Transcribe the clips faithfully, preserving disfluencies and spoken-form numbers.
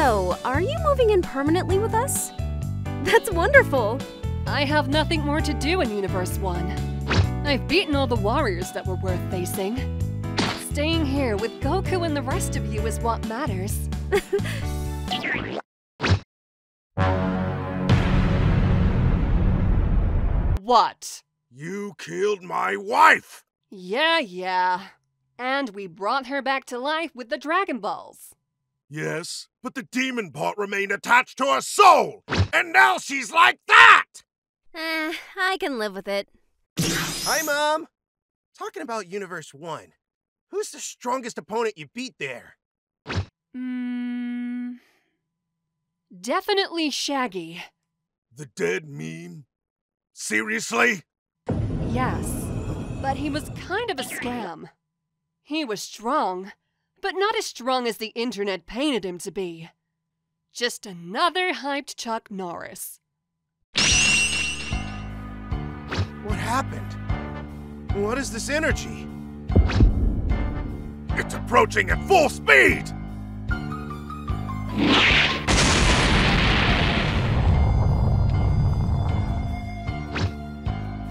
So, are you moving in permanently with us? That's wonderful! I have nothing more to do in Universe one. I've beaten all the warriors that were worth facing. Staying here with Goku and the rest of you is what matters. What? You killed my wife! Yeah, yeah. And we brought her back to life with the Dragon Balls. Yes, but the demon part remained attached to her soul! And now she's like that! Eh, I can live with it. Hi, Mom! Talking about Universe one, who's the strongest opponent you beat there? Hmm... Definitely Shaggy. The dead meme? Seriously? Yes, but he was kind of a scam. He was strong, but not as strong as the internet painted him to be. Just another hyped Chuck Norris. What happened? What is this energy? It's approaching at full speed!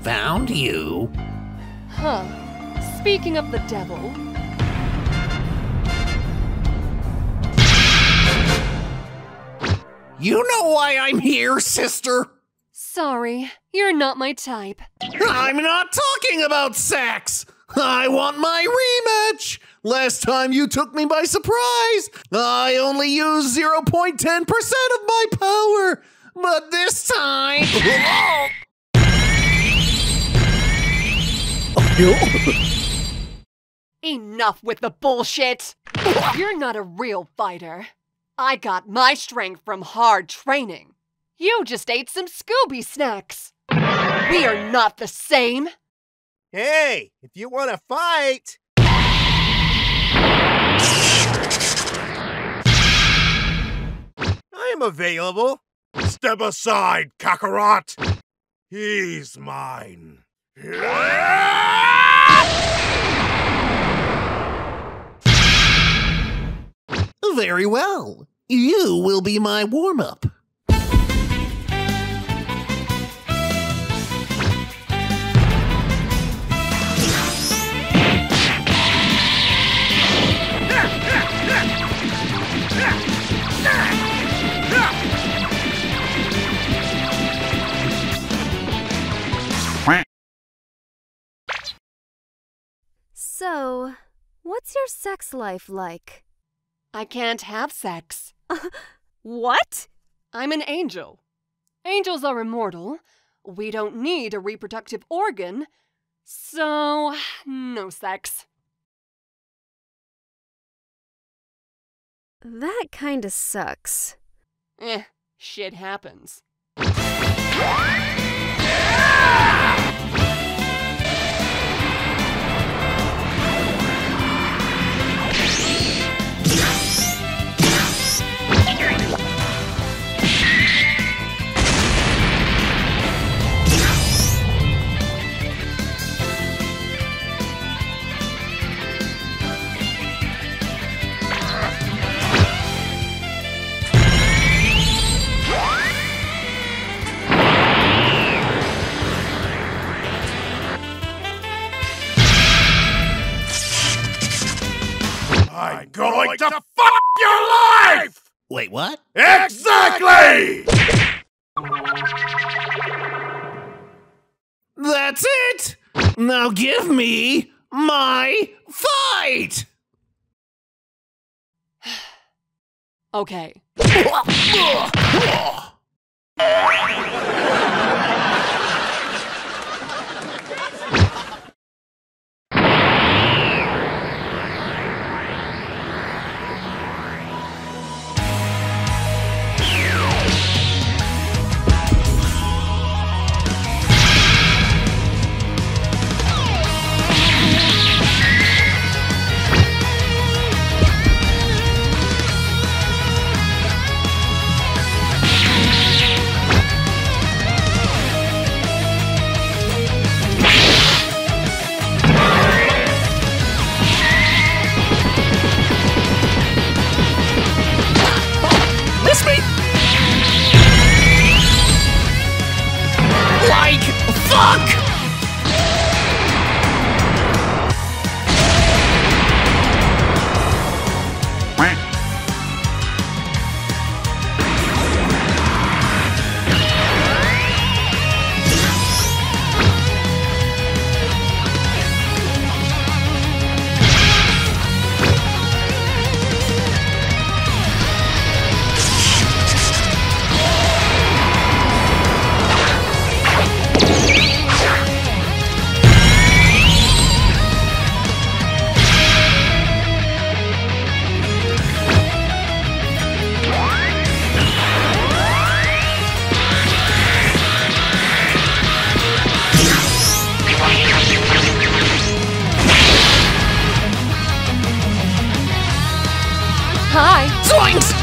Found you. Huh. Speaking of the devil... You know why I'm here, sister? Sorry, you're not my type. I'm not talking about sex! I want my rematch! Last time you took me by surprise, I only used zero point one zero percent of my power! But this time... Oh! Enough with the bullshit! You're not a real fighter. I got my strength from hard training. You just ate some Scooby snacks. We are not the same. Hey, if you want to fight... I am available. Step aside, Kakarot. He's mine. Very well. You will be my warm-up. So, what's your sex life like? I can't have sex. What? I'm an angel. Angels are immortal. We don't need a reproductive organ. So, no sex. That kinda sucks. Eh, shit happens. I'm going, going to, to fuck your life! Wait, what? Exactly! That's it! Now give me my fight! Okay. Hi. Zoinks!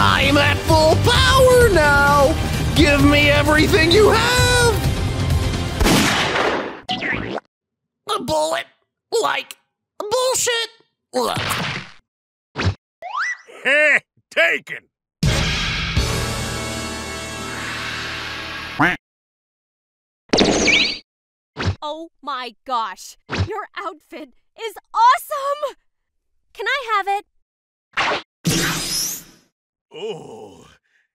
I'm at full power now! Give me everything you have! A bullet? Like, bullshit? Look. Heh, taken! Oh my gosh, your outfit is awesome! Can I have it? Oh,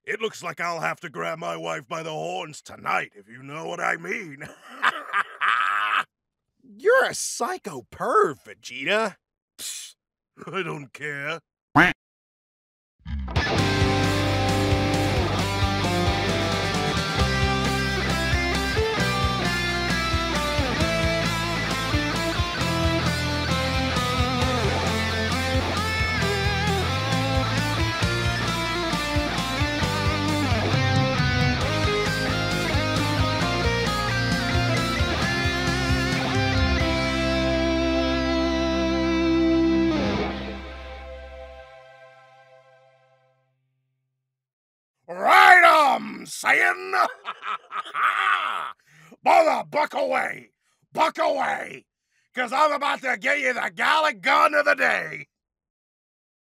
it looks like I'll have to grab my wife by the horns tonight, if you know what I mean. You're a psycho perv, Vegeta. Psst, I don't care. Saying, brother, buck away, buck away, because I'm about to get you the Gallic gun of the day.